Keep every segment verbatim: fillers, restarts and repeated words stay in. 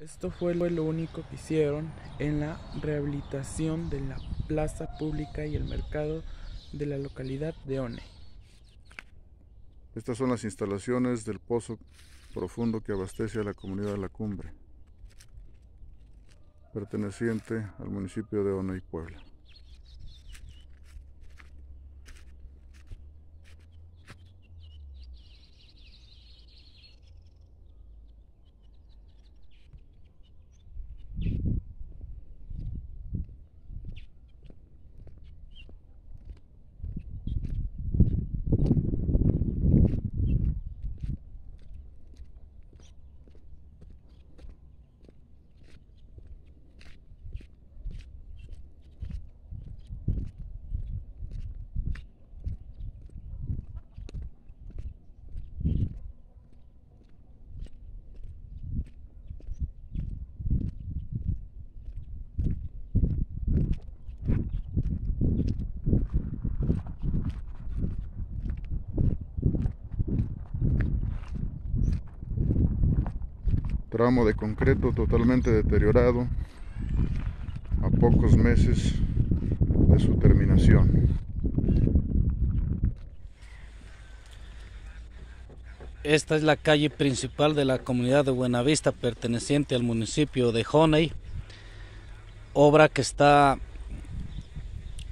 Esto fue lo único que hicieron en la rehabilitación de la plaza pública y el mercado de la localidad de Honey. Estas son las instalaciones del pozo profundo que abastece a la comunidad de La Cumbre, perteneciente al municipio de Honey Puebla. Tramo de concreto totalmente deteriorado a pocos meses de su terminación. Esta es la calle principal de la comunidad de Buenavista, perteneciente al municipio de Honey, obra que está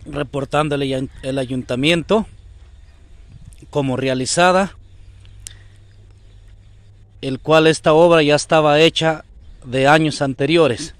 reportando el ayuntamiento como realizada, el cual esta obra ya estaba hecha de años anteriores.